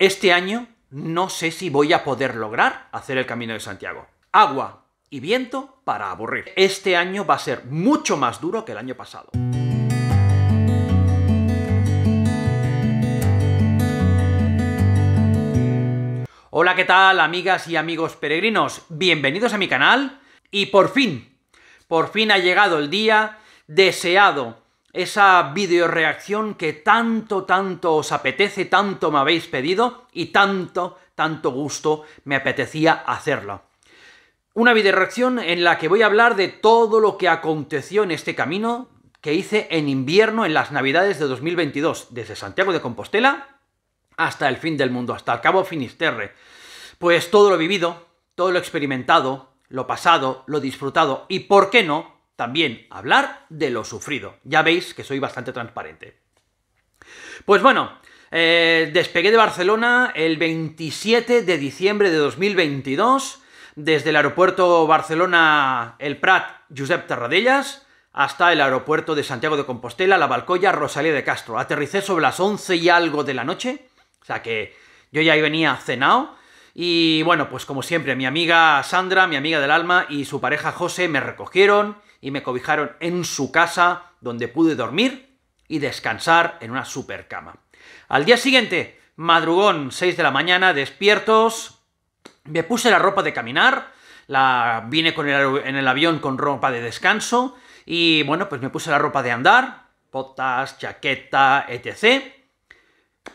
Este año no sé si voy a poder lograr hacer el Camino de Santiago. Agua y viento para aburrir. Este año va a ser mucho más duro que el año pasado. Hola, ¿qué tal, amigas y amigos peregrinos? Bienvenidos a mi canal. Y por fin ha llegado el día deseado. Esa videoreacción que tanto os apetece, tanto me habéis pedido y tanto gusto me apetecía hacerla. Una videoreacción en la que voy a hablar de todo lo que aconteció en este camino que hice en invierno, en las Navidades de 2022, desde Santiago de Compostela hasta el fin del mundo, hasta el Cabo Finisterre. Pues todo lo vivido, todo lo experimentado, lo pasado, lo disfrutado y, ¿por qué no?, también hablar de lo sufrido. Ya veis que soy bastante transparente. Pues bueno, despegué de Barcelona el 27 de diciembre de 2022, desde el aeropuerto Barcelona El Prat-Josep Tarradellas hasta el aeropuerto de Santiago de Compostela, La Valcoya Rosalía de Castro. Aterricé sobre las 11 y algo de la noche, o sea que yo ya venía cenado. Y bueno, pues como siempre, mi amiga Sandra, mi amiga del alma, y su pareja José me recogieron y me cobijaron en su casa, donde pude dormir y descansar en una super cama. Al día siguiente, madrugón, 6 de la mañana, despiertos, me puse la ropa de caminar, vine en el avión con ropa de descanso, y bueno, pues me puse la ropa de andar, botas, chaqueta, etc.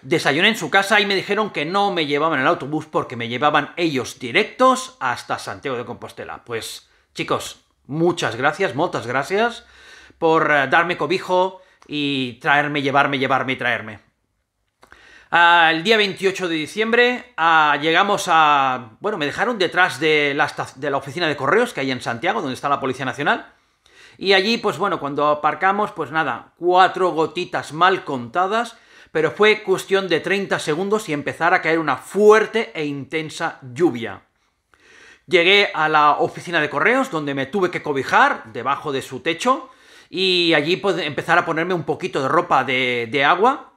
Desayuné en su casa y me dijeron que no me llevaban el autobús porque me llevaban ellos directos hasta Santiago de Compostela. Pues, chicos, muchas gracias, muchas gracias por darme cobijo y traerme, llevarme y traerme. El día 28 de diciembre llegamos a... Bueno, me dejaron detrás de la oficina de correos que hay en Santiago, donde está la Policía Nacional. Y allí, pues bueno, cuando aparcamos, pues nada, 4 gotitas mal contadas, pero fue cuestión de 30 segundos y empezar a caer una fuerte e intensa lluvia. Llegué a la oficina de correos, donde me tuve que cobijar debajo de su techo, y allí pues empezar a ponerme un poquito de ropa de agua.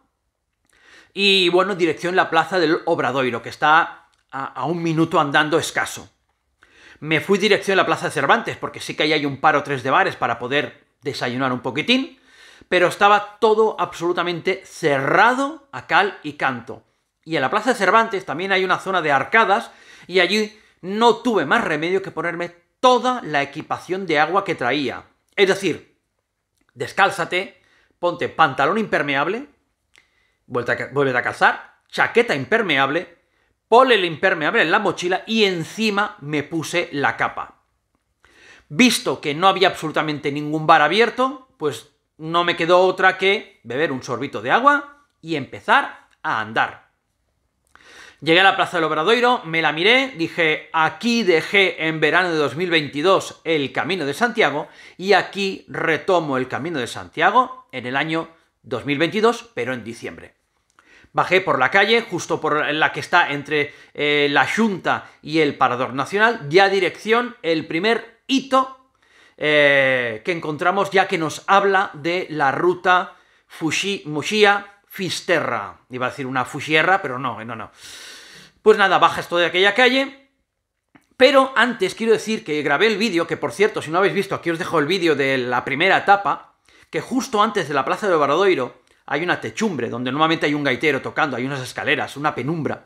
Y bueno, dirección la Plaza del Obradoiro, que está a un minuto andando escaso. Me fui dirección la Plaza de Cervantes, porque sí que ahí hay un par o tres de bares para poder desayunar un poquitín, pero estaba todo absolutamente cerrado a cal y canto. Y en la Plaza de Cervantes también hay una zona de arcadas, y allí no tuve más remedio que ponerme toda la equipación de agua que traía. Es decir, descálzate, ponte pantalón impermeable, vuelve a calzar, chaqueta impermeable, ponle el impermeable en la mochila y encima me puse la capa. Visto que no había absolutamente ningún bar abierto, pues no me quedó otra que beber un sorbito de agua y empezar a andar. Llegué a la Plaza del Obradoiro, me la miré, dije, aquí dejé en verano de 2022 el Camino de Santiago y aquí retomo el Camino de Santiago en el año 2022, pero en diciembre. Bajé por la calle, justo por la que está entre la Xunta y el Parador Nacional, ya dirección el primer hito que encontramos, ya que nos habla de la ruta Fuxía-Muxía-Fisterra. Iba a decir una fuxierra, pero no. Pues nada, bajas toda aquella calle, pero antes quiero decir que grabé el vídeo, que por cierto, si no habéis visto, aquí os dejo el vídeo de la primera etapa, que justo antes de la Plaza de Obradoiro hay una techumbre, donde normalmente hay un gaitero tocando, hay unas escaleras, una penumbra,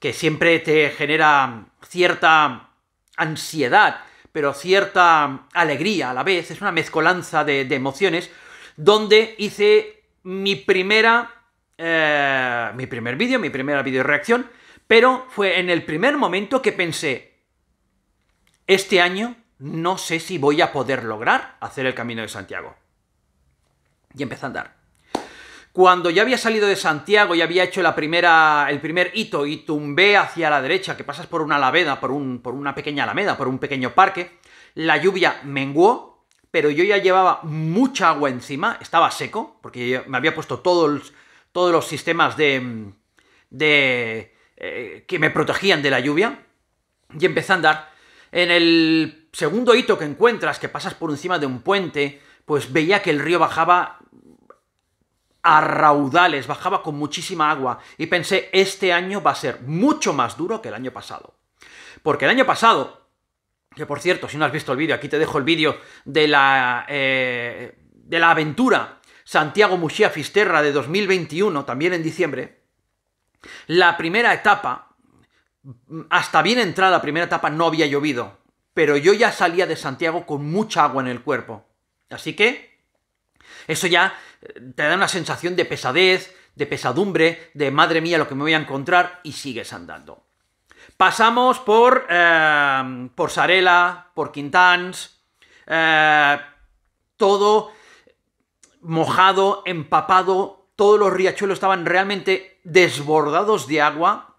que siempre te genera cierta ansiedad, pero cierta alegría a la vez, es una mezcolanza de emociones, donde hice mi primera videoreacción, pero fue en el primer momento que pensé, este año no sé si voy a poder lograr hacer el Camino de Santiago. Y empecé a andar. Cuando ya había salido de Santiago y había hecho el primer hito y tumbé hacia la derecha, que pasas por una alameda, por una pequeña alameda, por un pequeño parque, la lluvia menguó, pero yo ya llevaba mucha agua encima, estaba seco, porque me había puesto todos los sistemas que me protegían de la lluvia, y empecé a andar. En el segundo hito que encuentras, que pasas por encima de un puente, pues veía que el río bajaba a raudales, bajaba con muchísima agua, y pensé, este año va a ser mucho más duro que el año pasado. Porque el año pasado, que por cierto, si no has visto el vídeo, aquí te dejo el vídeo de la aventura Santiago-Muxía-Fisterra de 2021, también en diciembre, la primera etapa, hasta bien entrada la primera etapa no había llovido, pero yo ya salía de Santiago con mucha agua en el cuerpo. Así que eso ya te da una sensación de pesadez, de pesadumbre, de madre mía lo que me voy a encontrar, y sigues andando. Pasamos por Sarela, por Quintans, todo mojado, empapado, todos los riachuelos estaban realmente desbordados de agua,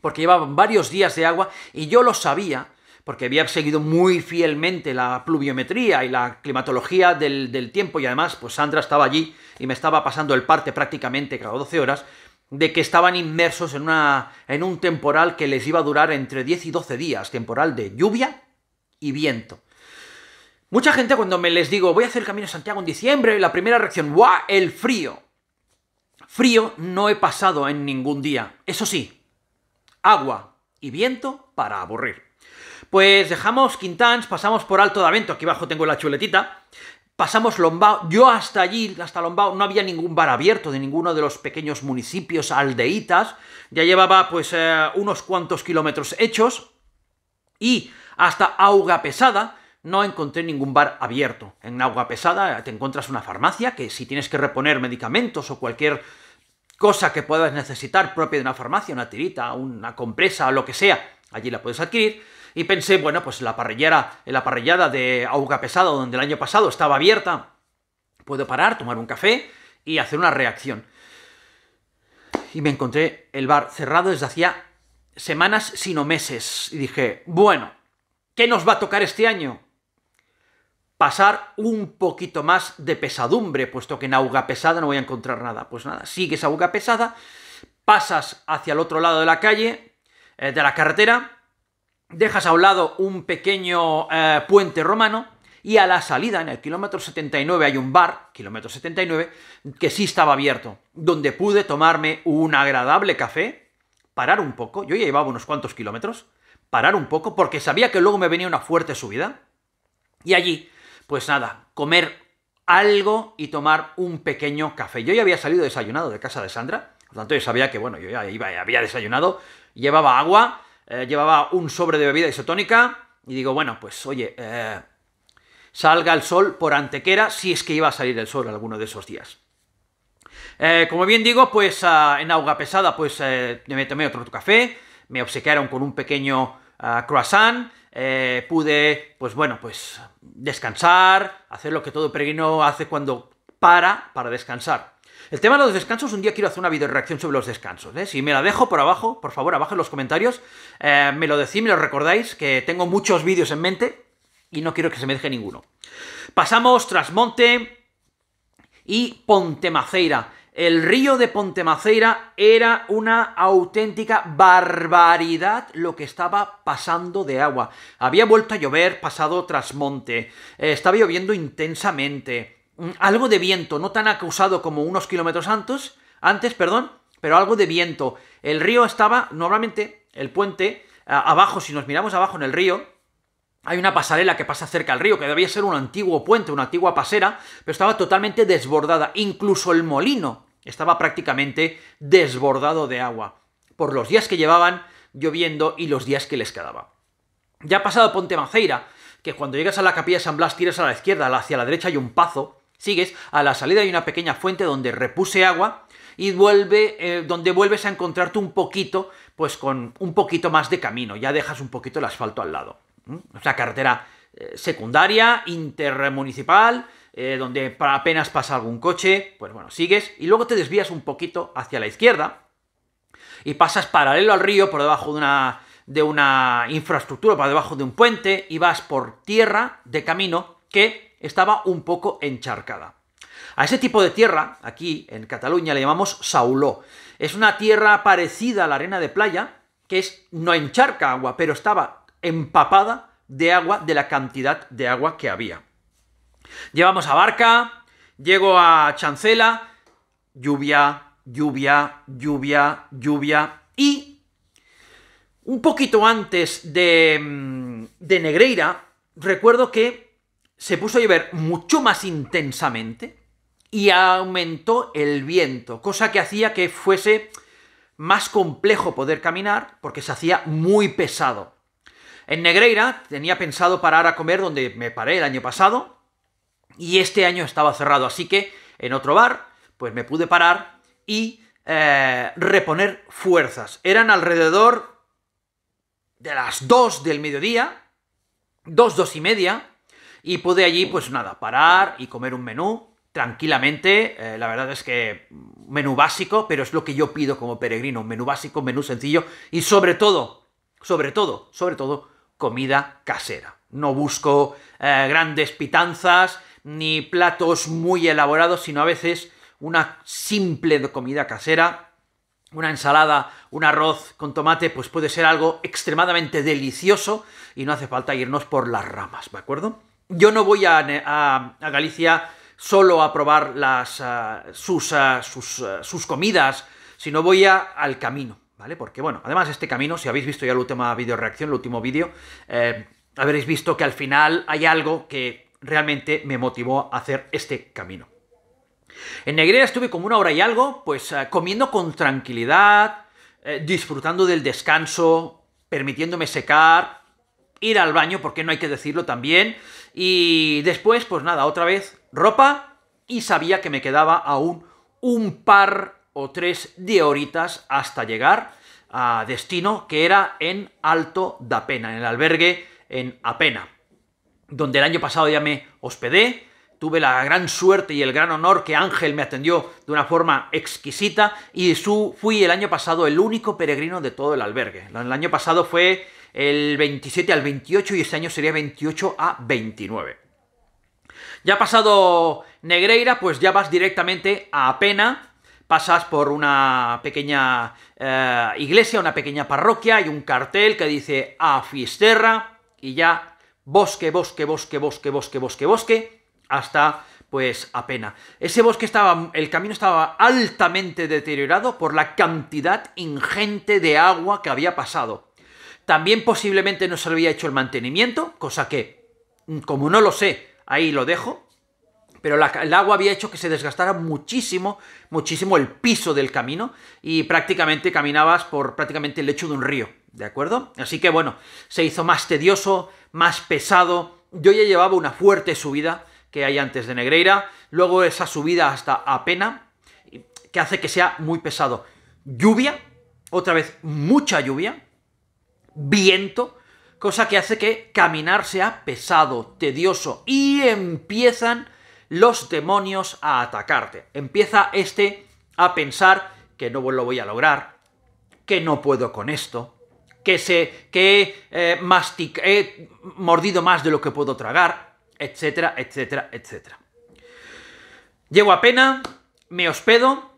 porque llevaban varios días de agua, y yo lo sabía, porque había seguido muy fielmente la pluviometría y la climatología del tiempo, y además, pues Sandra estaba allí y me estaba pasando el parte prácticamente cada 12 horas, de que estaban inmersos en un temporal que les iba a durar entre 10 y 12 días, temporal de lluvia y viento. Mucha gente cuando me les digo, voy a hacer el Camino de Santiago en diciembre, la primera reacción, ¡guau!, el frío. Frío no he pasado en ningún día, eso sí, agua y viento para aburrir. Pues dejamos Quintans, pasamos por Alto de Avento, aquí abajo tengo la chuletita, pasamos Lombao, yo hasta allí, hasta Lombao, no había ningún bar abierto de ninguno de los pequeños municipios, aldeitas, ya llevaba pues unos cuantos kilómetros hechos, y hasta Agua Pesada no encontré ningún bar abierto. En Agua Pesada te encuentras una farmacia, que si tienes que reponer medicamentos o cualquier cosa que puedas necesitar propia de una farmacia, una tirita, una compresa, lo que sea, allí la puedes adquirir. Y pensé, bueno, pues la parrillada de Agua Pesada, donde el año pasado estaba abierta, puedo parar, tomar un café y hacer una reacción. Y me encontré el bar cerrado desde hacía semanas, sino meses. Y dije, bueno, ¿qué nos va a tocar este año? Pasar un poquito más de pesadumbre, puesto que en Agua Pesada no voy a encontrar nada. Pues nada, sigues a Agua Pesada, pasas hacia el otro lado de la calle, de la carretera, dejas a un lado un pequeño puente romano, y a la salida, en el kilómetro 79, hay un bar, kilómetro 79, que sí estaba abierto, donde pude tomarme un agradable café, parar un poco, yo ya llevaba unos cuantos kilómetros, parar un poco, porque sabía que luego me venía una fuerte subida, y allí, pues nada, comer algo y tomar un pequeño café. Yo ya había salido desayunado de casa de Sandra, por lo tanto yo sabía que, bueno, yo ya había desayunado, llevaba agua, llevaba un sobre de bebida isotónica, y digo, bueno, pues oye, salga el sol por Antequera, si es que iba a salir el sol alguno de esos días. Como bien digo, pues en Agua Pesada pues me tomé otro café, me obsequiaron con un pequeño croissant, pude, pues bueno, pues descansar, hacer lo que todo peregrino hace cuando para descansar. El tema de los descansos, un día quiero hacer una videoreacción sobre los descansos, ¿eh? Si me la dejo por abajo, por favor, abajo en los comentarios, me lo decís, me lo recordáis, que tengo muchos vídeos en mente y no quiero que se me deje ninguno. Pasamos Trasmonte y Ponte Maceira. El río de Ponte Maceira era una auténtica barbaridad lo que estaba pasando de agua. Había vuelto a llover pasado Trasmonte, estaba lloviendo intensamente. Algo de viento, no tan acusado como unos kilómetros antes, pero algo de viento. El río estaba, normalmente, el puente, abajo, si nos miramos abajo en el río, hay una pasarela que pasa cerca al río, que debía ser un antiguo puente, una antigua pasera, pero estaba totalmente desbordada. Incluso el molino estaba prácticamente desbordado de agua, por los días que llevaban lloviendo y los días que les quedaba. Ya ha pasado Ponte Maceira, que cuando llegas a la capilla de San Blas tiras a la izquierda, hacia la derecha hay un pazo, sigues, a la salida hay una pequeña fuente donde repuse agua y donde vuelves a encontrarte un poquito, pues con un poquito más de camino, ya dejas un poquito el asfalto al lado. Es una carretera secundaria, intermunicipal, donde apenas pasa algún coche, pues bueno, sigues y luego te desvías un poquito hacia la izquierda y pasas paralelo al río por debajo de una infraestructura, por debajo de un puente y vas por tierra de camino que estaba un poco encharcada. A ese tipo de tierra, aquí en Cataluña, le llamamos sauló. Es una tierra parecida a la arena de playa, que no encharca agua, pero estaba empapada de agua, de la cantidad de agua que había. Llevamos a Barca, llego a Chancela, lluvia, lluvia, lluvia, lluvia. Y un poquito antes de Negreira, recuerdo que se puso a llover mucho más intensamente y aumentó el viento, cosa que hacía que fuese más complejo poder caminar porque se hacía muy pesado. En Negreira tenía pensado parar a comer donde me paré el año pasado y este año estaba cerrado, así que en otro bar pues me pude parar y reponer fuerzas. Eran alrededor de las 2 del mediodía, 2, 2:30, y pude allí pues nada, parar y comer un menú tranquilamente. La verdad es que menú básico, pero es lo que yo pido como peregrino, un menú básico, un menú sencillo y sobre todo, comida casera. No busco grandes pitanzas ni platos muy elaborados, sino a veces una simple comida casera, una ensalada, un arroz con tomate, pues puede ser algo extremadamente delicioso y no hace falta irnos por las ramas, ¿de acuerdo? Yo no voy a Galicia solo a probar sus comidas, sino voy al camino, ¿vale? Porque, bueno, además este camino, si habéis visto ya la última videoreacción, el último vídeo, habréis visto que al final hay algo que realmente me motivó a hacer este camino. En Negreira estuve como 1 hora y algo, pues comiendo con tranquilidad, disfrutando del descanso, permitiéndome secar, ir al baño, porque no hay que decirlo también, y después, pues nada, otra vez ropa, y sabía que me quedaba aún un par o 3 de horitas hasta llegar a destino, que era en Alto da Pena, en el albergue en A Pena, donde el año pasado ya me hospedé. Tuve la gran suerte y el gran honor que Ángel me atendió de una forma exquisita y fui el año pasado el único peregrino de todo el albergue. El año pasado fue el 27 al 28 y este año sería 28 a 29. Ya pasado Negreira, pues ya vas directamente a A Pena, pasas por una pequeña iglesia, una pequeña parroquia, hay un cartel que dice A Fisterra y ya bosque, bosque, bosque, bosque, bosque, bosque, bosque, hasta pues A Pena. Ese bosque estaba, el camino estaba altamente deteriorado por la cantidad ingente de agua que había pasado. También posiblemente no se había hecho el mantenimiento, cosa que, como no lo sé, ahí lo dejo, pero el agua había hecho que se desgastara muchísimo, muchísimo el piso del camino y prácticamente caminabas por prácticamente el lecho de un río, ¿de acuerdo? Así que bueno, se hizo más tedioso, más pesado. Yo ya llevaba una fuerte subida que hay antes de Negreira, luego esa subida hasta A Pena, que hace que sea muy pesado. Lluvia, otra vez mucha lluvia, viento, cosa que hace que caminar sea pesado, tedioso, y empiezan los demonios a atacarte. Empieza a pensar que no lo voy a lograr, que no puedo con esto, que he mordido más de lo que puedo tragar, etcétera, etcétera, etcétera. Llego a Pena, me hospedo,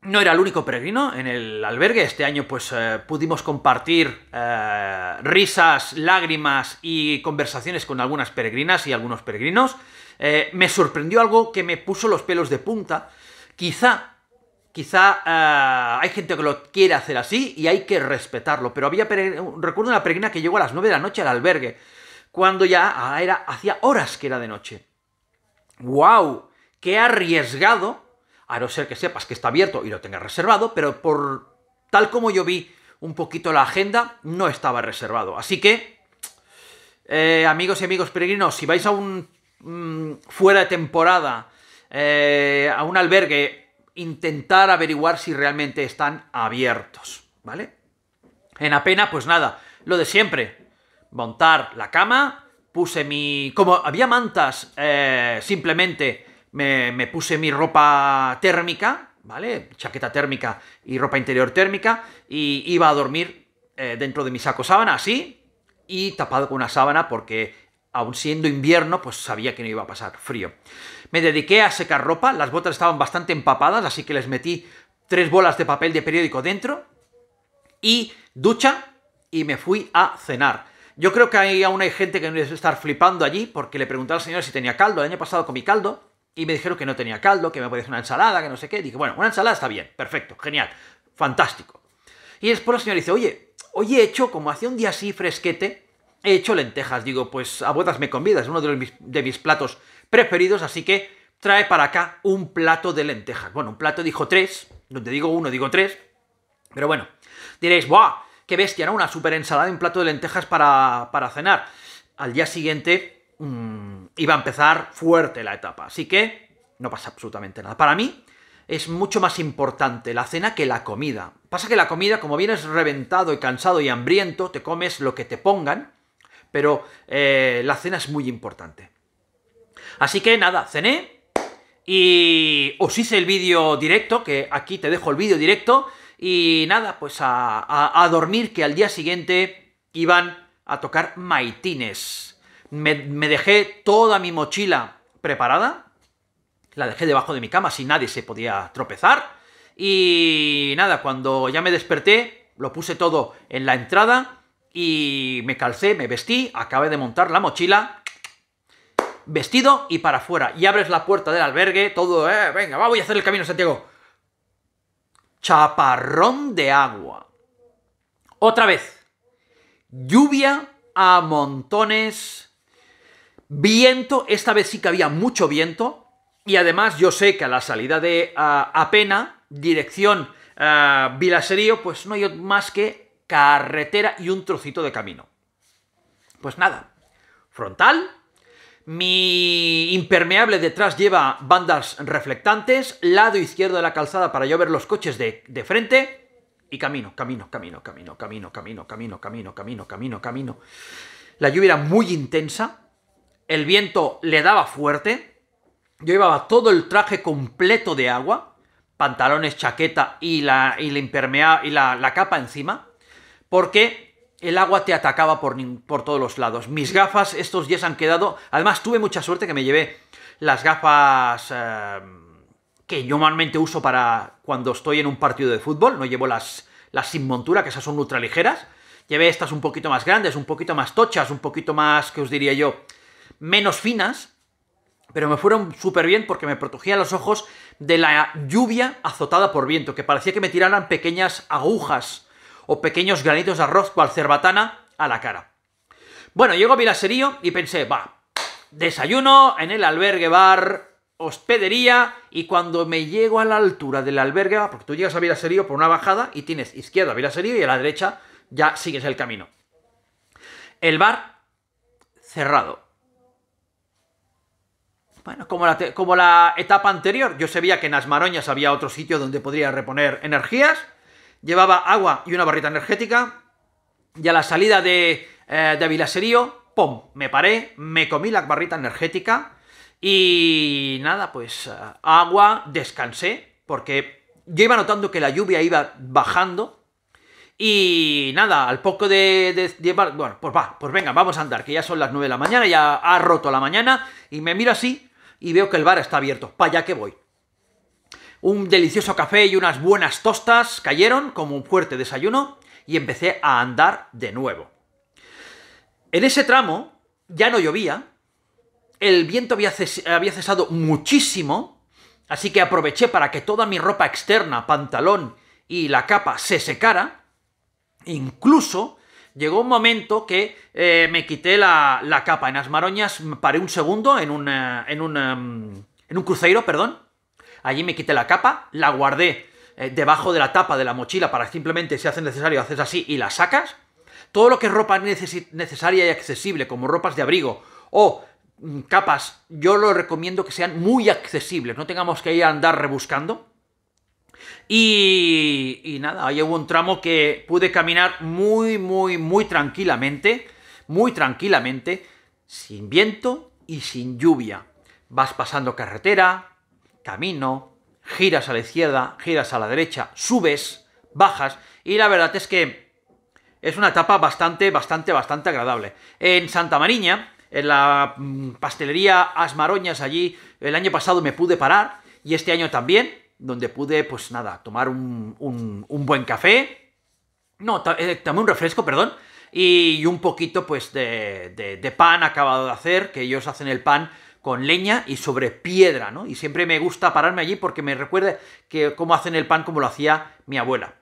no era el único peregrino en el albergue, este año pues pudimos compartir risas, lágrimas y conversaciones con algunas peregrinas y algunos peregrinos. Me sorprendió algo que me puso los pelos de punta, quizá hay gente que lo quiere hacer así y hay que respetarlo, pero recuerdo una peregrina que llegó a las 9 de la noche al albergue, cuando ya hacía horas que era de noche. ¡Wow! ¡Qué arriesgado! A no ser que sepas que está abierto y lo tengas reservado, pero por tal como yo vi un poquito la agenda, no estaba reservado. Así que, amigos y amigos peregrinos, si vais a un fuera de temporada, a un albergue, intentar averiguar si realmente están abiertos, ¿vale? En A Pena, pues nada, lo de siempre. Montar la cama, puse como había mantas, simplemente me puse mi ropa térmica, ¿vale? Chaqueta térmica y ropa interior térmica, y iba a dormir dentro de mi saco sábana, así, y tapado con una sábana porque, aun siendo invierno, pues sabía que no iba a pasar frío. Me dediqué a secar ropa, las botas estaban bastante empapadas, así que les metí 3 bolas de papel de periódico dentro, y ducha, y me fui a cenar. Yo creo que aún hay gente que no debe estar flipando allí, porque le pregunté al señor si tenía caldo. El año pasado comí caldo, Y me dijeron que no tenía caldo, que me podía hacer una ensalada, que no sé qué. Dije, bueno, una ensalada está bien, perfecto, genial, fantástico. Y después la señora dice, oye, hoy he hecho, como hace un día así fresquete, he hecho lentejas. Digo, pues a bodas me convidas, es uno de mis platos preferidos, así que trae para acá un plato de lentejas. Bueno, un plato dijo tres, donde digo uno digo tres, pero bueno. Diréis, ¡buah! ¡Qué bestia! ¿No? Una super ensalada y un plato de lentejas para cenar. Al día siguiente iba a empezar fuerte la etapa, así que no pasa absolutamente nada. Para mí es mucho más importante la cena que la comida. Pasa que la comida, como vienes reventado y cansado y hambriento, te comes lo que te pongan, pero la cena es muy importante. Así que nada, cené y os hice el vídeo directo, que aquí te dejo el vídeo directo, y nada, pues a dormir, que al día siguiente iban a tocar maitines. Me dejé toda mi mochila preparada, la dejé debajo de mi cama, así nadie se podía tropezar, y nada, cuando ya me desperté, lo puse todo en la entrada, y me calcé, me vestí, acabé de montar la mochila, vestido y para afuera. Y abres la puerta del albergue, todo, venga, va, voy a hacer el Camino de Santiago. Chaparrón de agua. Otra vez. Lluvia a montones. Viento, esta vez sí que había mucho viento. Y además yo sé que a la salida de A Pena, dirección Vilaserío, pues no hay más que carretera y un trocito de camino. Pues nada, frontal, mi impermeable detrás lleva bandas reflectantes, lado izquierdo de la calzada para yo ver los coches de frente, y camino. La lluvia era muy intensa, el viento le daba fuerte, yo llevaba todo el traje completo de agua, pantalones, chaqueta y la capa encima, porque el agua te atacaba por todos los lados. Mis gafas estos días han quedado... Además, tuve mucha suerte que me llevé las gafas que yo normalmente uso para cuando estoy en un partido de fútbol. No llevo las sin montura, que esas son ultraligeras. Llevé estas un poquito más grandes, un poquito más tochas, un poquito más, ¿qué os diría yo?, menos finas. Pero me fueron súper bien porque me protegía los ojos de la lluvia azotada por viento, que parecía que me tiraran pequeñas agujas o pequeños granitos de arroz cual cerbatana a la cara. Bueno, llego a Vilaserío y pensé, va, desayuno en el albergue bar, hospedería, y cuando me llego a la altura del albergue bar, porque tú llegas a Vilaserío por una bajada y tienes izquierda Vilaserío y a la derecha ya sigues el camino. El bar cerrado. Bueno, como la etapa anterior, yo sabía que en As Maroñas había otro sitio donde podría reponer energías. Llevaba agua y una barrita energética, y a la salida de Vilaserío, ¡pum!, me paré, me comí la barrita energética, y nada, pues agua, descansé, porque yo iba notando que la lluvia iba bajando, y nada, al poco de bueno, pues venga, vamos a andar, que ya son las 9 de la mañana, ya ha roto la mañana, y me miro así, y veo que el bar está abierto, para allá que voy. Un delicioso café y unas buenas tostas cayeron como un fuerte desayuno y empecé a andar de nuevo. En ese tramo ya no llovía, el viento había cesado muchísimo, así que aproveché para que toda mi ropa externa, pantalón y la capa se secara. Incluso llegó un momento que me quité la capa. En As Maroñas paré un segundo en un cruceiro, perdón. Allí me quité la capa, la guardé debajo de la tapa de la mochila para simplemente, si hace necesario, haces así y la sacas. Todo lo que es ropa necesaria y accesible, como ropas de abrigo o capas, yo lo recomiendo que sean muy accesibles, no tengamos que ir a andar rebuscando. Y nada, ahí hubo un tramo que pude caminar muy tranquilamente, sin viento y sin lluvia. Vas pasando carretera, camino, giras a la izquierda, giras a la derecha, subes, bajas, y la verdad es que es una etapa bastante agradable. En Santa Mariña, en la pastelería As Maroñas, allí el año pasado me pude parar, y este año también, donde pude, pues nada, tomar un buen café, no, tomé un refresco, perdón, y un poquito pues de pan acabado de hacer, que ellos hacen el pan con leña y sobre piedra, ¿no? Y siempre me gusta pararme allí porque me recuerda que cómo hacen el pan como lo hacía mi abuela.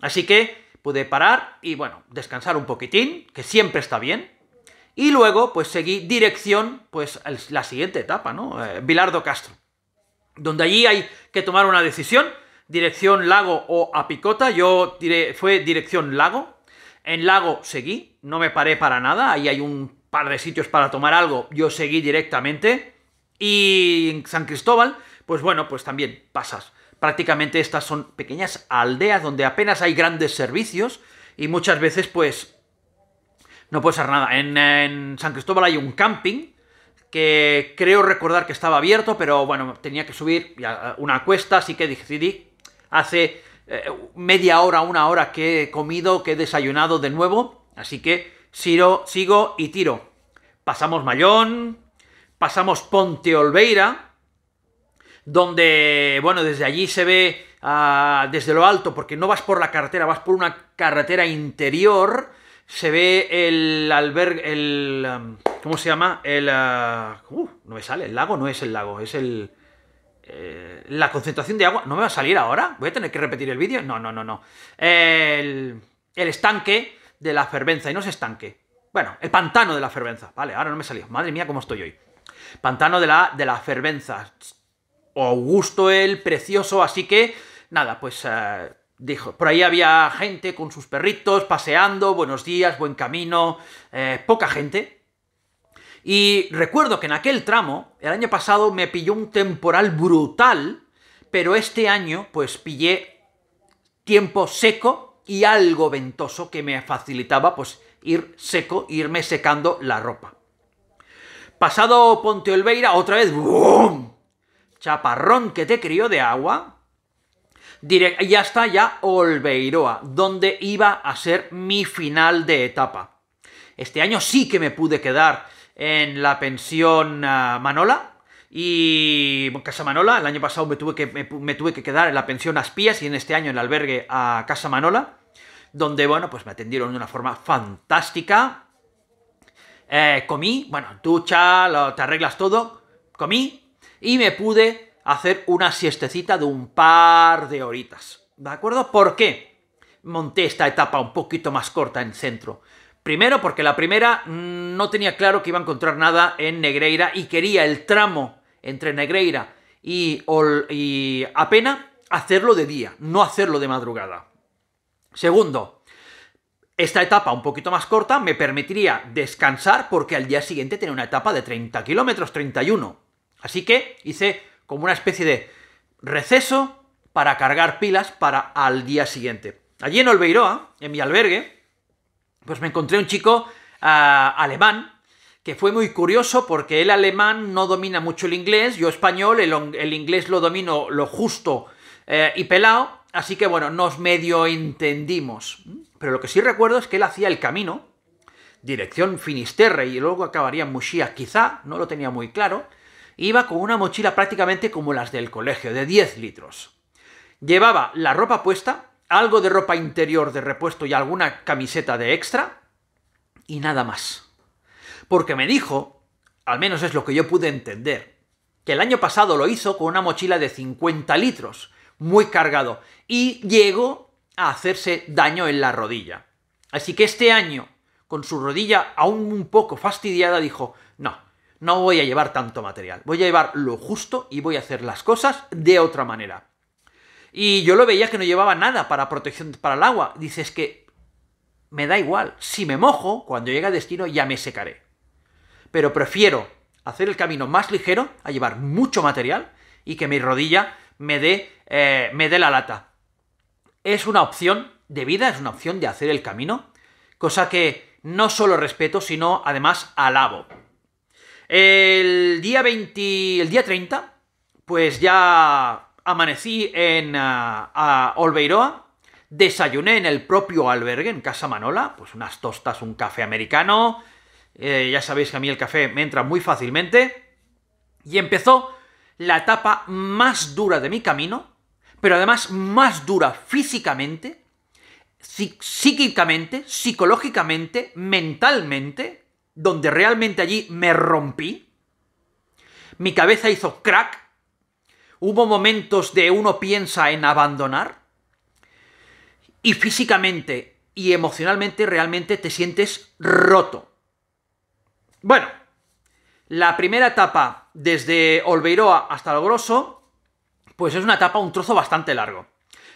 Así que pude parar y, bueno, descansar un poquitín, que siempre está bien. Y luego, pues seguí dirección, pues la siguiente etapa, ¿no? Vilar do Castro, donde allí hay que tomar una decisión, dirección Lago o a Picota. Yo tiré, fue dirección Lago. En Lago seguí, no me paré para nada, ahí hay un par de sitios para tomar algo, yo seguí directamente. Y en San Cristóbal, pues bueno, pues también pasas. Prácticamente estas son pequeñas aldeas donde apenas hay grandes servicios y muchas veces pues no puedes hacer nada. En San Cristóbal hay un camping que creo recordar que estaba abierto, pero bueno, tenía que subir una cuesta, así que decidí hace media hora, una hora que he comido, que he desayunado de nuevo, así que sigo y tiro. Pasamos Mallón, pasamos Ponte Olveira, donde, bueno, desde allí se ve desde lo alto, porque no vas por la carretera, vas por una carretera interior, se ve el albergue, el... ¿cómo se llama? El... no me sale, el lago no es el lago, es el... la concentración de agua, ¿no me va a salir ahora? ¿Voy a tener que repetir el vídeo? No. El estanque de la Fervenza, y no es estanque. Bueno, el pantano de la Fervenza. Vale, ahora no me salió. Madre mía, cómo estoy hoy. Pantano de la Fervenza. Augusto el Precioso, así que, nada, pues... dijo, por ahí había gente con sus perritos, paseando, buenos días, buen camino, poca gente. Y recuerdo que en aquel tramo, el año pasado me pilló un temporal brutal, pero este año pues pillé tiempo seco y algo ventoso que me facilitaba pues ir seco, irme secando la ropa. Pasado Ponte Olveira, otra vez, ¡boom!, chaparrón que te crió de agua. Ya está, ya Olveiroa, donde iba a ser mi final de etapa. Este año sí que me pude quedar en la pensión Manola y Casa Manola. El año pasado me tuve que quedar en la pensión Aspías y en este año en el albergue a Casa Manola, donde, bueno, pues me atendieron de una forma fantástica. Comí, bueno, ducha, te arreglas todo, comí y me pude hacer una siestecita de un par de horitas, ¿de acuerdo? ¿Por qué monté esta etapa un poquito más corta en centro? Primero, porque la primera no tenía claro que iba a encontrar nada en Negreira y quería el tramo entre Negreira y A Pena hacerlo de día, no hacerlo de madrugada. Segundo, esta etapa un poquito más corta me permitiría descansar porque al día siguiente tenía una etapa de 30 kilómetros, 31. Así que hice como una especie de receso para cargar pilas para al día siguiente. Allí en Olveiroa, en mi albergue, pues me encontré un chico alemán, que fue muy curioso porque el alemán no domina mucho el inglés, yo español, el inglés lo domino lo justo y pelado, así que bueno, nos medio entendimos. Pero lo que sí recuerdo es que él hacía el camino, dirección Finisterre, y luego acabaría en Muxía, quizá, no lo tenía muy claro. Iba con una mochila prácticamente como las del colegio, de 10 litros. Llevaba la ropa puesta, algo de ropa interior de repuesto y alguna camiseta de extra, y nada más. Porque me dijo, al menos es lo que yo pude entender, que el año pasado lo hizo con una mochila de 50 litros, muy cargado, y llegó a hacerse daño en la rodilla. Así que este año, con su rodilla aún un poco fastidiada, dijo, no voy a llevar tanto material, voy a llevar lo justo y voy a hacer las cosas de otra manera. Y yo lo veía que no llevaba nada para protección para el agua. Dice, es que me da igual, si me mojo, cuando llegue a destino ya me secaré. Pero prefiero hacer el camino más ligero a llevar mucho material y que mi rodilla me dé la lata. Es una opción de vida, es una opción de hacer el camino, cosa que no solo respeto, sino además alabo. El día 30, pues ya amanecí en Olveiroa, desayuné en el propio albergue, en Casa Manola, pues unas tostas, un café americano, ya sabéis que a mí el café me entra muy fácilmente, y empezó la etapa más dura de mi camino, pero además más dura físicamente, psíquicamente, psicológicamente, mentalmente, donde realmente allí me rompí, mi cabeza hizo crack, hubo momentos de uno piensa en abandonar, y físicamente y emocionalmente realmente te sientes roto. Bueno, la primera etapa desde Olveiroa hasta Logroso, pues es una etapa, un trozo bastante largo.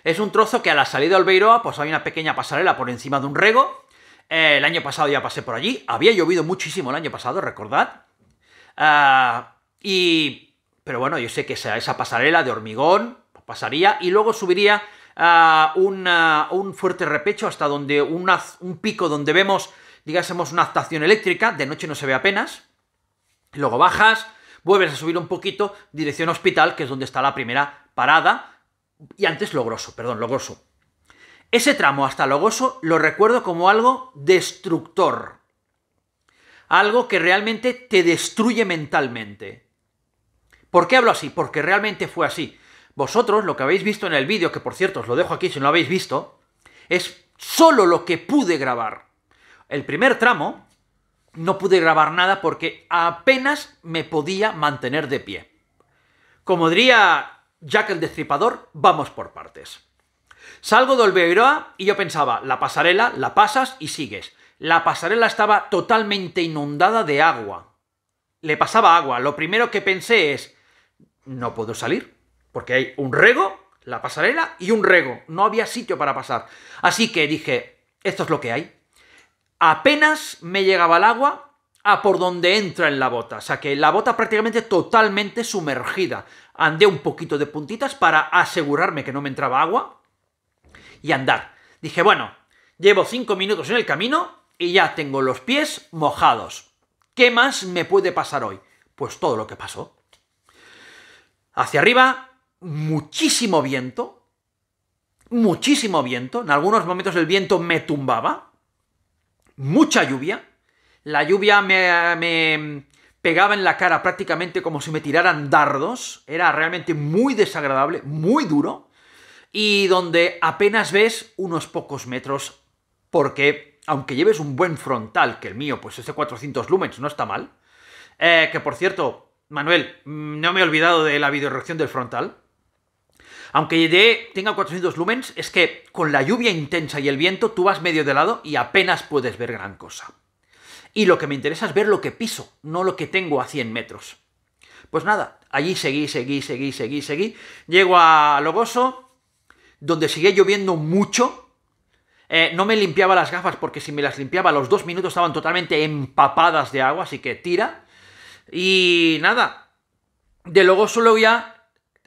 Es un trozo que a la salida de Olveiroa, pues hay una pequeña pasarela por encima de un rego. El año pasado ya pasé por allí, había llovido muchísimo el año pasado, recordad. Pero bueno, yo sé que esa pasarela de hormigón pasaría y luego subiría un fuerte repecho hasta donde un pico donde vemos, digásemos, una estación eléctrica, de noche no se ve apenas. Luego bajas, vuelves a subir un poquito, dirección Hospital, que es donde está la primera parada, y antes Logroso, perdón, Logroso. Ese tramo hasta Logroso lo recuerdo como algo destructor, algo que realmente te destruye mentalmente. ¿Por qué hablo así? Porque realmente fue así. Vosotros, lo que habéis visto en el vídeo, que por cierto os lo dejo aquí si no lo habéis visto, es solo lo que pude grabar. El primer tramo no pude grabar nada porque apenas me podía mantener de pie. Como diría Jack el Destripador, vamos por partes. Salgo de Olveiroa y yo pensaba, la pasarela, la pasas y sigues. La pasarela estaba totalmente inundada de agua. Le pasaba agua. Lo primero que pensé es, no puedo salir, porque hay un rego, la pasarela y un rego. No había sitio para pasar. Así que dije, esto es lo que hay. Apenas me llegaba el agua a por donde entra en la bota. O sea que la bota prácticamente totalmente sumergida. Andé un poquito de puntitas para asegurarme que no me entraba agua y andar. Dije, bueno, llevo 5 minutos en el camino y ya tengo los pies mojados. ¿Qué más me puede pasar hoy? Pues todo lo que pasó. Hacia arriba, muchísimo viento. Muchísimo viento. En algunos momentos el viento me tumbaba. Mucha lluvia, la lluvia me pegaba en la cara prácticamente como si me tiraran dardos, era realmente muy desagradable, muy duro, y donde apenas ves unos pocos metros, porque aunque lleves un buen frontal, que el mío, pues ese 400 lumens no está mal, que por cierto, Manuel, no me he olvidado de la videoreacción del frontal, aunque tenga 400 lumens, es que con la lluvia intensa y el viento tú vas medio de lado y apenas puedes ver gran cosa. Y lo que me interesa es ver lo que piso, no lo que tengo a 100 metros. Pues nada, allí seguí. Llego a Logroso, donde seguía lloviendo mucho. No me limpiaba las gafas porque si me las limpiaba a los 2 minutos estaban totalmente empapadas de agua, así que tira. Y nada, de Logroso luego ya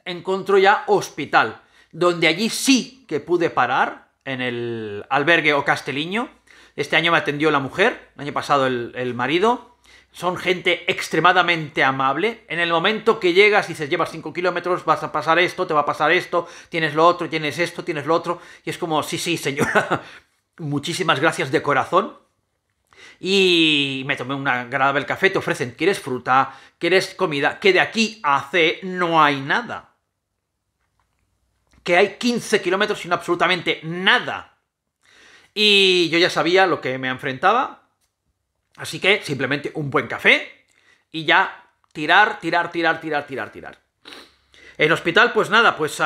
encontró ya Hospital, donde allí sí que pude parar en el albergue o Casteliño. Este año me atendió la mujer, el año pasado el marido. Son gente extremadamente amable. En el momento que llegas y dices, llevas 5 kilómetros, vas a pasar esto, te va a pasar esto, tienes lo otro, tienes esto, tienes lo otro. Y es como, sí, sí, señora, muchísimas gracias de corazón. Y me tomé un agradable café, te ofrecen, ¿quieres fruta? ¿Quieres comida? Que de aquí a C no hay nada. Que hay 15 kilómetros sin absolutamente nada. Y yo ya sabía lo que me enfrentaba. Así que simplemente un buen café y ya tirar. En Hospital, pues nada, pues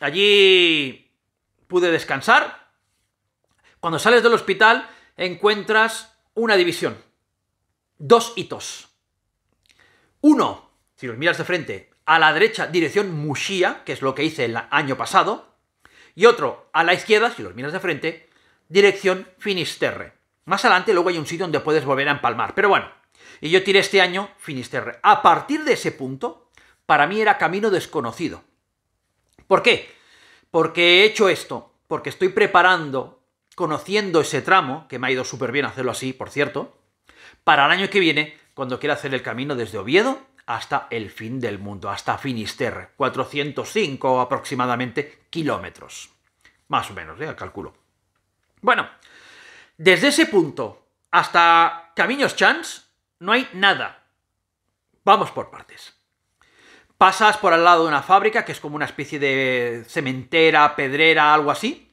allí pude descansar. Cuando sales del hospital encuentras una división. 2 hitos. Uno, si los miras de frente, a la derecha, dirección Muxía, que es lo que hice el año pasado, y otro a la izquierda, si los miras de frente, dirección Finisterre. Más adelante luego hay un sitio donde puedes volver a empalmar, pero bueno, y yo tiré este año Finisterre. A partir de ese punto, para mí era camino desconocido. ¿Por qué? Porque he hecho esto, porque estoy preparando, conociendo ese tramo, que me ha ido súper bien hacerlo así, por cierto, para el año que viene, cuando quiera hacer el camino desde Oviedo hasta el fin del mundo, hasta Finisterre, 405 aproximadamente kilómetros, más o menos, calculo. Bueno, desde ese punto hasta Caminos Chans no hay nada. Vamos por partes. Pasas por al lado de una fábrica, que es como una especie de cementera, pedrera, algo así.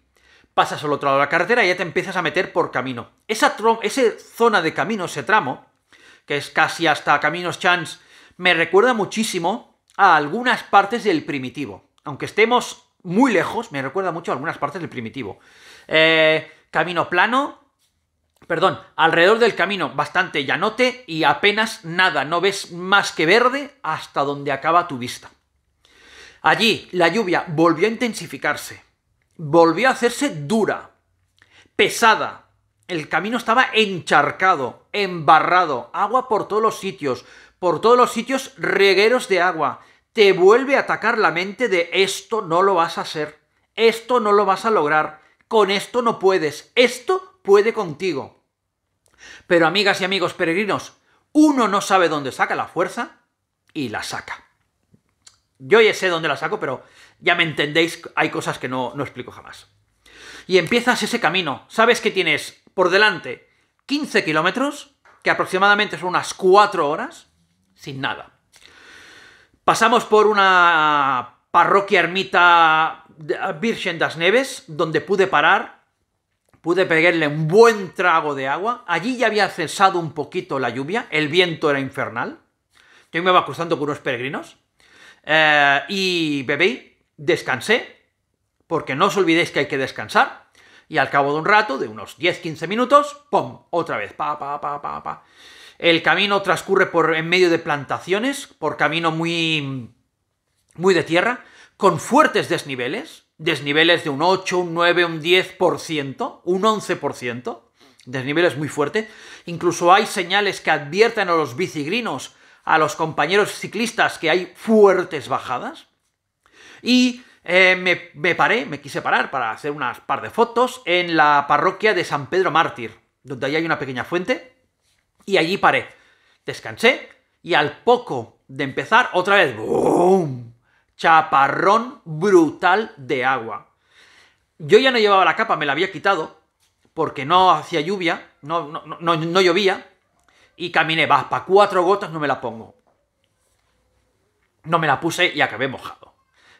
Pasas al otro lado de la carretera y ya te empiezas a meter por camino. Esa zona de camino, ese tramo, que es casi hasta Caminos Chans, me recuerda muchísimo a algunas partes del primitivo. Aunque estemos muy lejos, me recuerda mucho a algunas partes del primitivo. Camino plano, perdón, alrededor del camino bastante llanote y apenas nada, no ves más que verde hasta donde acaba tu vista. Allí la lluvia volvió a intensificarse, volvió a hacerse dura, pesada. El camino estaba encharcado, embarrado, agua por todos los sitios regueros de agua. Te vuelve a atacar la mente de esto no lo vas a hacer, esto no lo vas a lograr, con esto no puedes, esto puede contigo. Pero amigas y amigos peregrinos, uno no sabe dónde saca la fuerza y la saca. Yo ya sé dónde la saco, pero ya me entendéis, hay cosas que no explico jamás. Y empiezas ese camino, sabes que tienes por delante 15 kilómetros, que aproximadamente son unas 4 horas, sin nada. Pasamos por una parroquia ermita Virgen das Neves, donde pude parar, pude pegarle un buen trago de agua. Allí ya había cesado un poquito la lluvia, el viento era infernal. Yo me iba cruzando con unos peregrinos y bebí, descansé, porque no os olvidéis que hay que descansar. Y al cabo de un rato, de unos 10-15 minutos, ¡pum! Otra vez, pa, pa, pa, pa, pa. El camino transcurre por en medio de plantaciones, por camino muy de tierra, con fuertes desniveles, desniveles de un 8, un 9, un 10%, un 11%, desniveles muy fuertes. Incluso hay señales que advierten a los bicigrinos, a los compañeros ciclistas, que hay fuertes bajadas. Y me quise parar para hacer unas par de fotos en la parroquia de San Pedro Mártir, donde ahí hay una pequeña fuente, y allí paré. Descansé, y al poco de empezar, otra vez, ¡boom! Chaparrón brutal de agua. Yo ya no llevaba la capa, me la había quitado, porque no hacía lluvia, no llovía, y caminé, va, para 4 gotas no me la pongo. No me la puse y acabé mojado.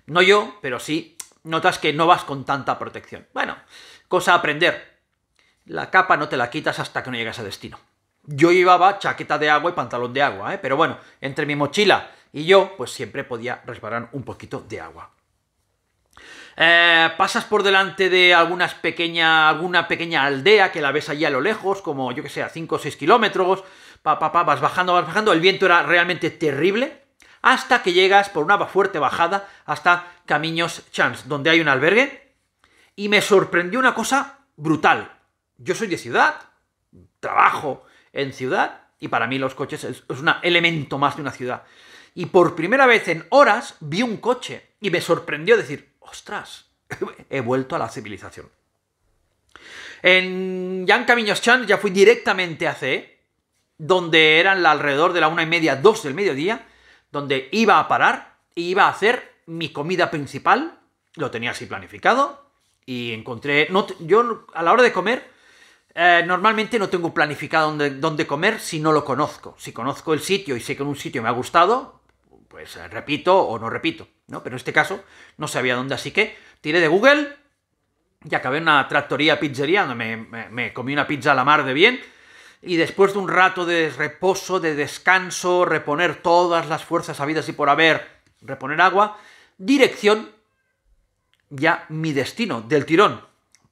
No yo, pero sí, notas que no vas con tanta protección. Bueno, cosa a aprender. La capa no te la quitas hasta que no llegas a destino. Yo llevaba chaqueta de agua y pantalón de agua, ¿eh? Pero bueno, entre mi mochila y yo, pues siempre podía resbalar un poquito de agua. Pasas por delante de alguna pequeña aldea que la ves allí a lo lejos, como yo que sé, a 5 o 6 kilómetros, vas bajando, el viento era realmente terrible, hasta que llegas por una fuerte bajada hasta Caminos Chans, donde hay un albergue, y me sorprendió una cosa brutal. Yo soy de ciudad, trabajo en ciudad, y para mí los coches es un elemento más de una ciudad. Y por primera vez en horas vi un coche, y me sorprendió decir, ostras, he vuelto a la civilización. Ya en Caminos Chans ya fui directamente a CE, donde eran alrededor de la 1:30, 2 del mediodía, donde iba a parar y iba a hacer mi comida principal, lo tenía así planificado, y encontré... yo a la hora de comer, normalmente no tengo planificado dónde comer si no lo conozco. Si conozco el sitio y sé que en un sitio me ha gustado, pues repito o no repito, ¿no? Pero en este caso no sabía dónde, así que tiré de Google y acabé en una trattoria pizzería, donde me comí una pizza a la mar de bien. Y después de un rato de reposo, de descanso, reponer todas las fuerzas habidas y por haber, reponer agua, dirección, ya mi destino, del tirón.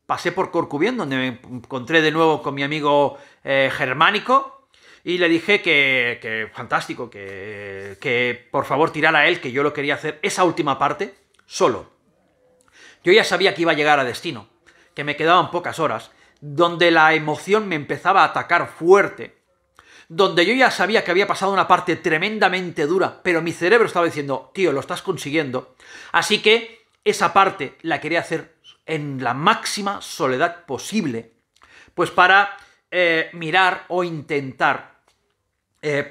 Pasé por Corcubión, donde me encontré de nuevo con mi amigo germánico, y le dije que fantástico, que por favor tirara él, que yo lo quería hacer esa última parte solo. Yo ya sabía que iba a llegar a destino, que me quedaban pocas horas, donde la emoción me empezaba a atacar fuerte, donde yo ya sabía que había pasado una parte tremendamente dura, pero mi cerebro estaba diciendo, tío, lo estás consiguiendo, así que esa parte la quería hacer en la máxima soledad posible, pues para mirar o intentar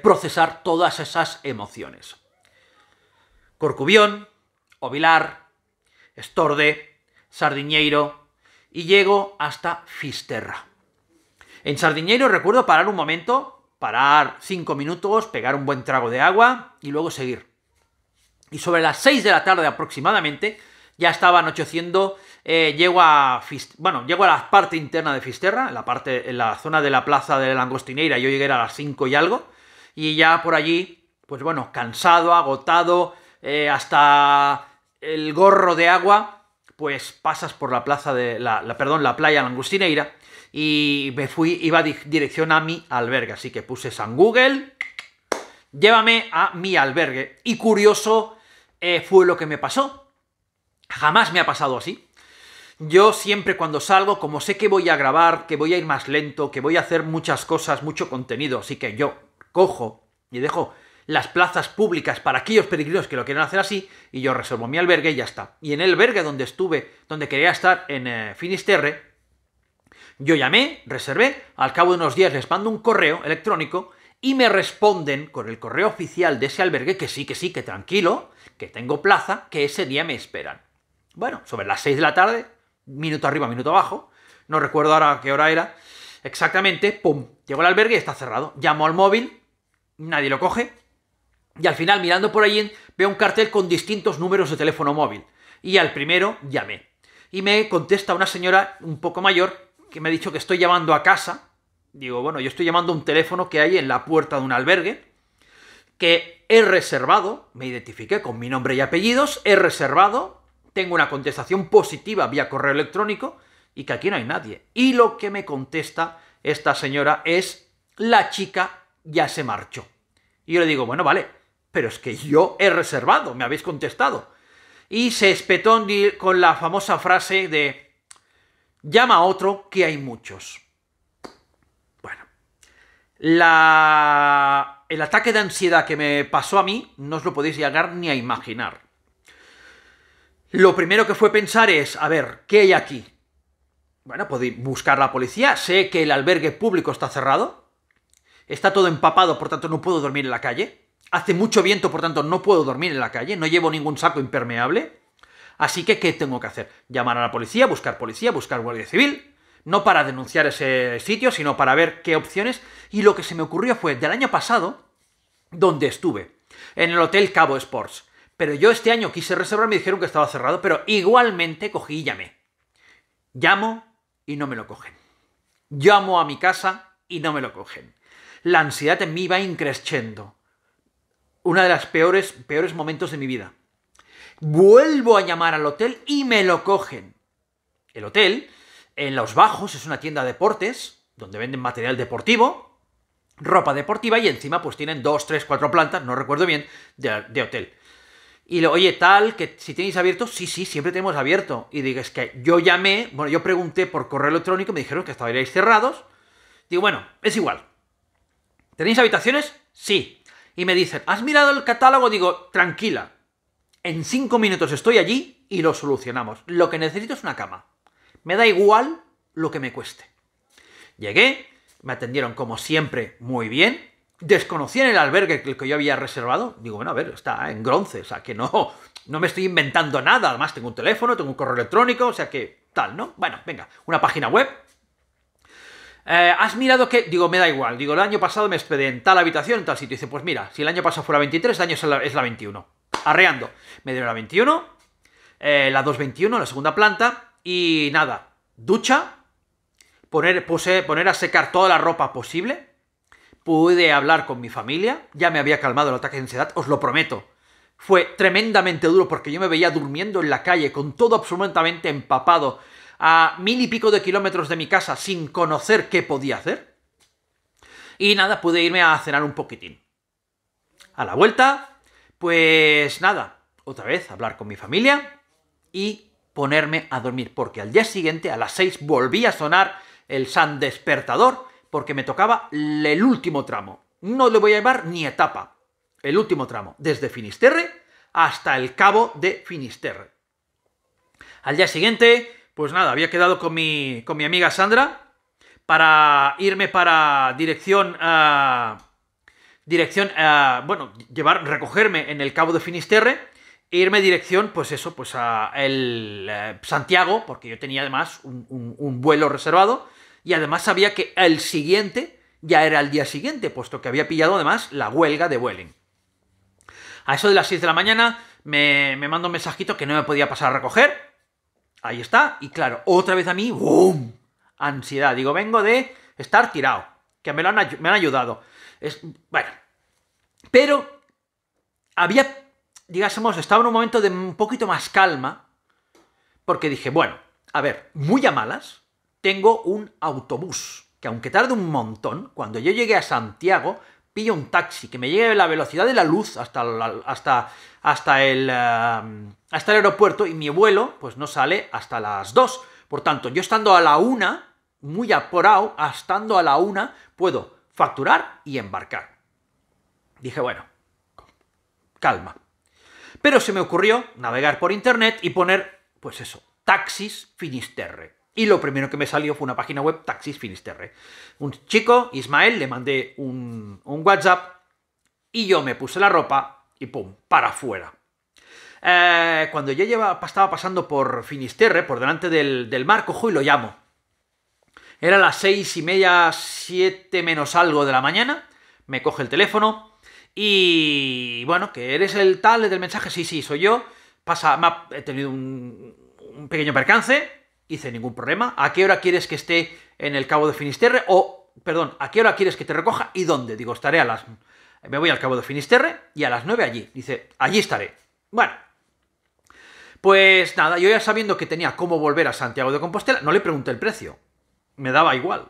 procesar todas esas emociones. Corcubión, Ovilar, Estorde, Sardiñeiro... Y llego hasta Fisterra. En Sardiñeiro recuerdo parar un momento, parar 5 minutos, pegar un buen trago de agua y luego seguir. Y sobre las 6 de la tarde aproximadamente, ya estaba anocheciendo, llego a la parte interna de Fisterra, en la zona de la Plaza de Langostineira, yo llegué a las 5 y algo, y ya por allí pues bueno, cansado, agotado, hasta el gorro de agua, pues pasas por la plaza de la playa Langostineira, y me fui, iba dirección a mi albergue, así que puse San Google, llévame a mi albergue, y curioso fue lo que me pasó. Jamás me ha pasado así. Yo siempre cuando salgo, como sé que voy a grabar, que voy a ir más lento, que voy a hacer muchas cosas, mucho contenido, así que yo cojo y dejo las plazas públicas para aquellos peregrinos que lo quieran hacer así, y yo reservo mi albergue y ya está. Y en el albergue donde estuve, donde quería estar, en Finisterre, yo llamé, reservé, al cabo de unos días les mando un correo electrónico y me responden con el correo oficial de ese albergue que sí, que tranquilo, que tengo plaza, que ese día me esperan. Bueno, sobre las 6 de la tarde, minuto arriba, minuto abajo, no recuerdo ahora qué hora era exactamente, pum, llego al albergue y está cerrado. Llamo al móvil, nadie lo coge. Y al final, mirando por allí, veo un cartel con distintos números de teléfono móvil. Y al primero llamé. Y me contesta una señora un poco mayor que me ha dicho que estoy llamando a casa. Digo, bueno, yo estoy llamando a un teléfono que hay en la puerta de un albergue, que he reservado, me identifiqué con mi nombre y apellidos, he reservado, tengo una contestación positiva vía correo electrónico y que aquí no hay nadie. Y lo que me contesta esta señora es, la chica ya se marchó. Y yo le digo, bueno, vale, pero es que yo he reservado, me habéis contestado. Y se espetó con la famosa frase de, llama a otro que hay muchos. Bueno, el ataque de ansiedad que me pasó a mí no os lo podéis llegar ni a imaginar. Lo primero que fue pensar es, a ver, ¿qué hay aquí? Bueno, podéis buscar la policía, sé que el albergue público está cerrado, está todo empapado, por tanto no puedo dormir en la calle. Hace mucho viento, por tanto, no puedo dormir en la calle, no llevo ningún saco impermeable. Así que, ¿qué tengo que hacer? Llamar a la policía, buscar guardia civil, no para denunciar ese sitio, sino para ver qué opciones. Y lo que se me ocurrió fue, del año pasado, donde estuve, en el Hotel Cabo Sports. Pero yo este año quise reservar, me dijeron que estaba cerrado, pero igualmente cogí y llamé. Llamo y no me lo cogen. Llamo a mi casa y no me lo cogen. La ansiedad en mí va increciendo. Uno de los peores momentos de mi vida. Vuelvo a llamar al hotel y me lo cogen. El hotel, en Los Bajos, es una tienda de deportes, donde venden material deportivo, ropa deportiva, y encima pues tienen 2, 3, 4 plantas, no recuerdo bien, de hotel. Y le, oye, tal, que si tenéis abierto, sí, siempre tenemos abierto. Y digo, es que yo llamé, bueno, yo pregunté por correo electrónico, me dijeron que estaríais cerrados. Digo, bueno, es igual. ¿Tenéis habitaciones? Sí. Y me dicen, ¿has mirado el catálogo? Digo, tranquila, en 5 minutos estoy allí y lo solucionamos. Lo que necesito es una cama. Me da igual lo que me cueste. Llegué, me atendieron como siempre muy bien. Desconocí en el albergue que yo había reservado. Digo, bueno, a ver, está en Gronce, o sea que no me estoy inventando nada. Además tengo un teléfono, tengo un correo electrónico, o sea que tal, ¿no? Bueno, venga, una página web. ¿Has mirado que? Digo, me da igual. Digo, el año pasado me hospedé en tal habitación, en tal sitio. Y dice, pues mira, si el año pasado fuera 23, el año es la 21. Arreando. Me dieron la 21, la 221, la segunda planta. Y nada, ducha, poner a secar toda la ropa posible. Pude hablar con mi familia. Ya me había calmado el ataque de ansiedad, os lo prometo. Fue tremendamente duro porque yo me veía durmiendo en la calle con todo absolutamente empapado, a 1000 y pico de kilómetros de mi casa, sin conocer qué podía hacer. Y nada, pude irme a cenar un poquitín. A la vuelta, pues nada, otra vez hablar con mi familia y ponerme a dormir, porque al día siguiente, a las 6, volví a sonar el san despertador, porque me tocaba el último tramo. No le voy a llamar ni etapa, el último tramo, desde Finisterre hasta el Cabo de Finisterre. Al día siguiente, pues nada, había quedado con mi amiga Sandra para irme para recogerme en el Cabo de Finisterre e irme dirección, pues eso, pues a Santiago, porque yo tenía además un vuelo reservado y además sabía que el siguiente ya era el día siguiente, puesto que había pillado además la huelga de Vueling. A eso de las 6 de la mañana me mandó un mensajito que no me podía pasar a recoger. Ahí está, y claro, otra vez a mí, ¡boom!, ansiedad. Digo, vengo de estar tirado, que me han ayudado. Bueno, pero había, digásemos, estaba en un momento de un poquito más calma, porque dije, bueno, a ver, muy a malas, tengo un autobús, que aunque tarde un montón, cuando yo llegué a Santiago, pillo un taxi, que me llegue a la velocidad de la luz hasta el aeropuerto, y mi vuelo, pues no sale hasta las 2. Por tanto, yo estando a la 1, muy aporao, estando a la 1, puedo facturar y embarcar. Dije, bueno, calma. Pero se me ocurrió navegar por internet y poner, pues eso, taxis Finisterre. Y lo primero que me salió fue una página web, taxis Finisterre. Un chico, Ismael, le mandé un WhatsApp y yo me puse la ropa y pum, para afuera. Cuando yo estaba pasando por Finisterre, por delante del mar, cojo y lo llamo. Era las 6:30, 7 menos algo de la mañana, me coge el teléfono y bueno, que eres el tal del mensaje, sí, soy yo, he tenido un pequeño percance, hice ningún problema, ¿a qué hora quieres que esté en el Cabo de Finisterre? Perdón, ¿a qué hora quieres que te recoja y dónde? Digo, estaré me voy al Cabo de Finisterre y a las 9 allí, dice, allí estaré. Bueno, pues nada, yo ya sabiendo que tenía cómo volver a Santiago de Compostela, no le pregunté el precio, me daba igual.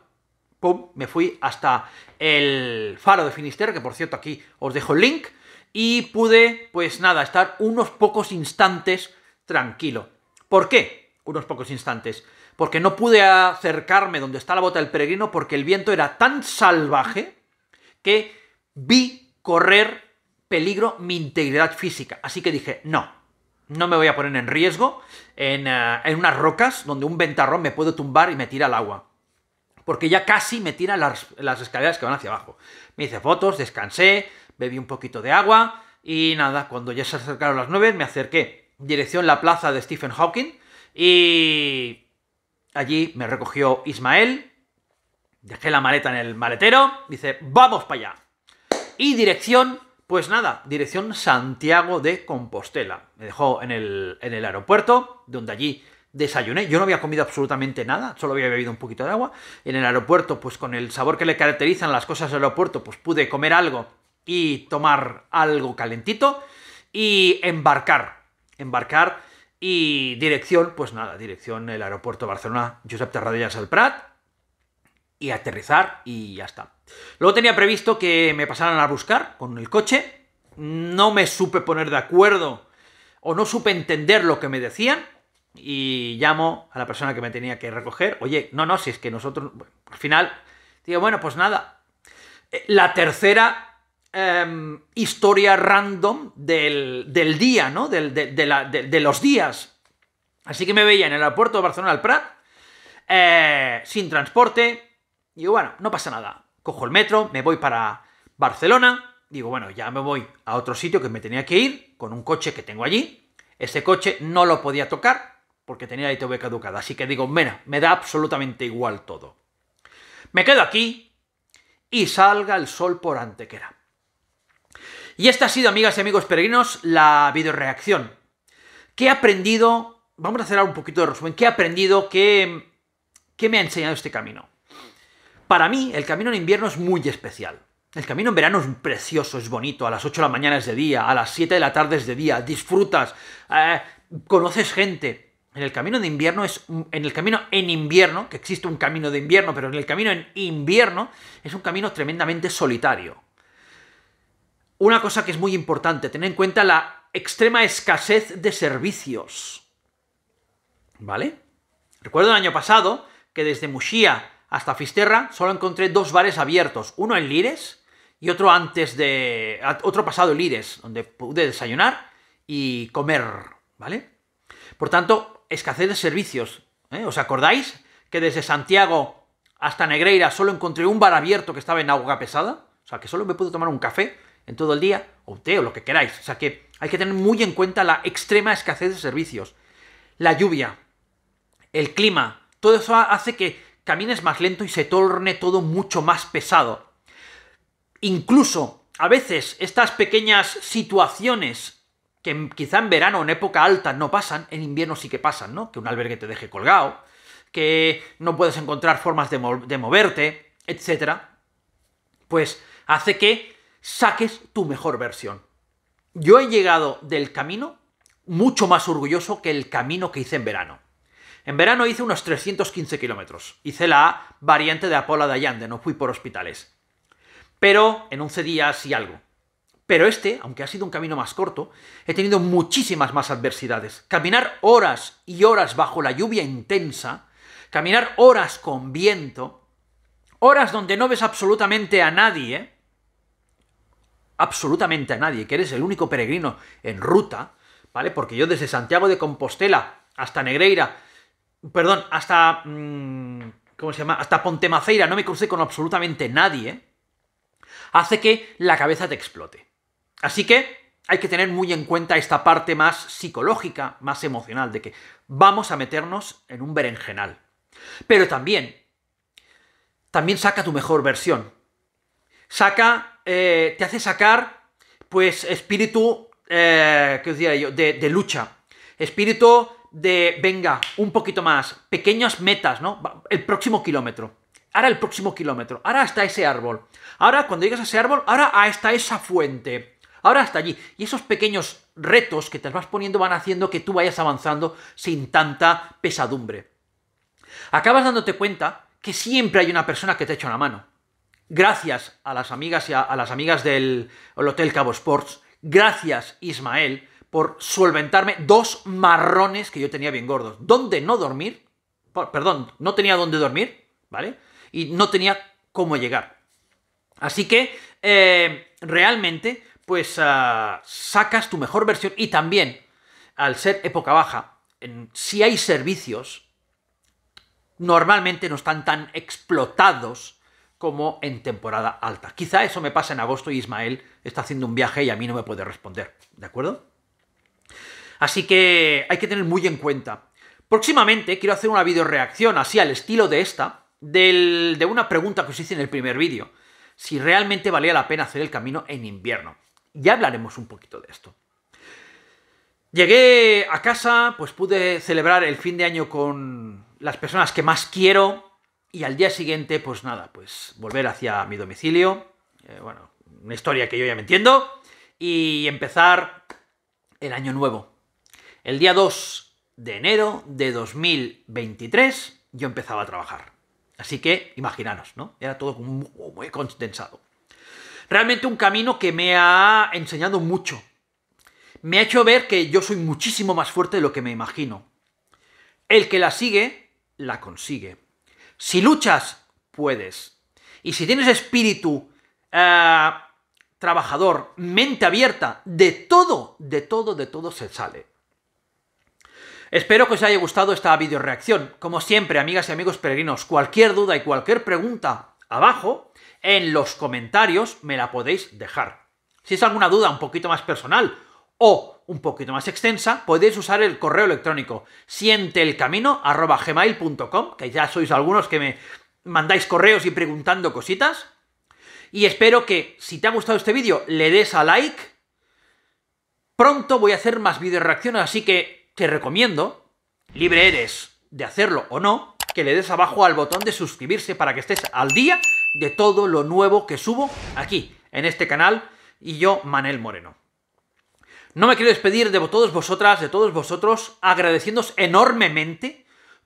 Pum, me fui hasta el faro de Finisterre, que por cierto aquí os dejo el link, y pude, pues nada, estar unos pocos instantes tranquilo. ¿Por qué? Unos pocos instantes. Porque no pude acercarme donde está la bota del peregrino, porque el viento era tan salvaje que vi correr peligro mi integridad física. Así que dije, no me voy a poner en riesgo en unas rocas donde un ventarrón me puede tumbar y me tira al agua. Porque ya casi me tiran las escaleras que van hacia abajo. Me hice fotos, descansé, bebí un poquito de agua y nada, cuando ya se acercaron las 9 me acerqué dirección la plaza de Stephen Hawking y allí me recogió Ismael, dejé la maleta en el maletero, dice, vamos para allá. Y dirección, pues nada, dirección Santiago de Compostela. Me dejó en el aeropuerto, donde allí desayuné, yo no había comido absolutamente nada, solo había bebido un poquito de agua. En el aeropuerto, pues con el sabor que le caracterizan las cosas del aeropuerto, pues pude comer algo y tomar algo calentito y embarcar y dirección, pues nada, dirección el aeropuerto Barcelona Josep Tarradellas El Prat y aterrizar y ya está. Luego tenía previsto que me pasaran a buscar con el coche, no me supe poner de acuerdo o no supe entender lo que me decían. Y llamo a la persona que me tenía que recoger. Oye, no, si es que nosotros... Bueno, al final, digo, bueno, pues nada. La tercera historia random del día, ¿no? De los días. Así que me veía en el aeropuerto de Barcelona El Prat, sin transporte. Digo, bueno, no pasa nada. Cojo el metro, me voy para Barcelona. Digo, bueno, ya me voy a otro sitio que me tenía que ir, con un coche que tengo allí. Ese coche no lo podía tocar, porque tenía la ITV caducada, así que digo, mira, me da absolutamente igual todo. Me quedo aquí y salga el sol por Antequera. Y esta ha sido, amigas y amigos peregrinos, la videoreacción. ¿Qué he aprendido? Vamos a hacer ahora un poquito de resumen. ¿Qué he aprendido? ¿Qué me ha enseñado este camino? Para mí, el camino en invierno es muy especial. El camino en verano es precioso, es bonito. A las 8 de la mañana es de día, a las 7 de la tarde es de día. Disfrutas, conoces gente... En el camino en invierno, que existe un camino de invierno, pero en el camino en invierno es un camino tremendamente solitario. Una cosa que es muy importante, tener en cuenta la extrema escasez de servicios. ¿Vale? Recuerdo el año pasado que desde Muxía hasta Fisterra solo encontré 2 bares abiertos, uno en Lires y otro otro pasado en Lires, donde pude desayunar y comer, ¿vale? Por tanto, escasez de servicios, ¿eh? ¿Os acordáis que desde Santiago hasta Negreira solo encontré un bar abierto que estaba en Agua Pesada? O sea, que solo me pude tomar un café en todo el día, o té, o lo que queráis. O sea, que hay que tener muy en cuenta la extrema escasez de servicios. La lluvia, el clima, todo eso hace que camines más lento y se torne todo mucho más pesado. Incluso, a veces, estas pequeñas situaciones que quizá en verano o en época alta no pasan, en invierno sí que pasan, ¿no? Que un albergue te deje colgado, que no puedes encontrar formas de moverte, etc. Pues hace que saques tu mejor versión. Yo he llegado del camino mucho más orgulloso que el camino que hice en verano. En verano hice unos 315 kilómetros. Hice la variante de Apola de Allande, no fui por Hospitales. Pero en 11 días y algo. Pero este, aunque ha sido un camino más corto, he tenido muchísimas más adversidades. Caminar horas y horas bajo la lluvia intensa, caminar horas con viento, horas donde no ves absolutamente a nadie, que eres el único peregrino en ruta, ¿vale? Porque yo desde Santiago de Compostela hasta Negreira, perdón, hasta... hasta Ponte Maceira no me crucé con absolutamente nadie, hace que la cabeza te explote. Así que hay que tener muy en cuenta esta parte más psicológica, más emocional, de que vamos a meternos en un berenjenal. Pero también saca tu mejor versión. Te hace sacar, pues, espíritu, ¿qué os diría yo?, de lucha. Espíritu de, venga, un poquito más, pequeñas metas, ¿no? El próximo kilómetro. Ahora el próximo kilómetro, ahora hasta ese árbol, ahora cuando llegas a ese árbol, ahora hasta esa fuente, ahora hasta allí. Y esos pequeños retos que te vas poniendo van haciendo que tú vayas avanzando sin tanta pesadumbre. Acabas dándote cuenta que siempre hay una persona que te echa una mano. Gracias a las amigas y a las amigas del Hotel Cabo Sports, gracias Ismael por solventarme dos marrones que yo tenía bien gordos. ¿Dónde no dormir? Perdón, no tenía dónde dormir, ¿vale? Y no tenía cómo llegar. Así que realmente, pues sacas tu mejor versión. Y también, al ser época baja, si hay servicios, normalmente no están tan explotados como en temporada alta. Quizá eso me pasa en agosto y Ismael está haciendo un viaje y a mí no me puede responder, ¿de acuerdo? Así que hay que tener muy en cuenta. Próximamente quiero hacer una videoreacción así al estilo de esta, de una pregunta que os hice en el primer vídeo, si realmente valía la pena hacer el camino en invierno. Ya hablaremos un poquito de esto. Llegué a casa, pues pude celebrar el fin de año con las personas que más quiero y al día siguiente, pues nada, pues volver hacia mi domicilio, bueno, una historia que yo ya me entiendo, y empezar el año nuevo. El día 2 de enero de 2023 yo empezaba a trabajar. Así que, imaginaros, ¿no? Era todo muy, muy condensado. Realmente un camino que me ha enseñado mucho. Me ha hecho ver que yo soy muchísimo más fuerte de lo que me imagino. El que la sigue, la consigue. Si luchas, puedes. Y si tienes espíritu trabajador, mente abierta, de todo se sale. Espero que os haya gustado esta videoreacción. Como siempre, amigas y amigos peregrinos, cualquier duda y cualquier pregunta abajo, en los comentarios me la podéis dejar. Si es alguna duda un poquito más personal o un poquito más extensa, podéis usar el correo electrónico sienteelcamino@gmail.com, que ya sois algunos que me mandáis correos y preguntando cositas. Y espero que, si te ha gustado este vídeo, le des a like. Pronto voy a hacer más videoreacciones, así que te recomiendo, libre eres de hacerlo o no, que le des abajo al botón de suscribirse para que estés al día de todo lo nuevo que subo aquí, en este canal, y yo, Manel Moreno. No me quiero despedir de todos vosotras, de todos vosotros, agradeciéndoos enormemente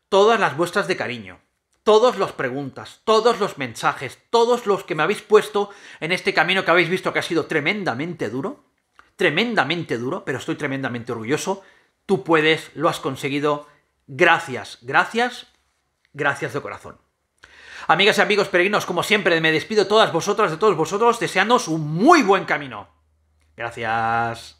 todas las vuestras de cariño, todas las preguntas, todos los mensajes, todos los que me habéis puesto en este camino que habéis visto que ha sido tremendamente duro, pero estoy tremendamente orgulloso. Tú puedes, lo has conseguido. Gracias, gracias, gracias de corazón. Amigas y amigos peregrinos, como siempre, me despido de todas vosotras, de todos vosotros, deseándoos un muy buen camino. Gracias.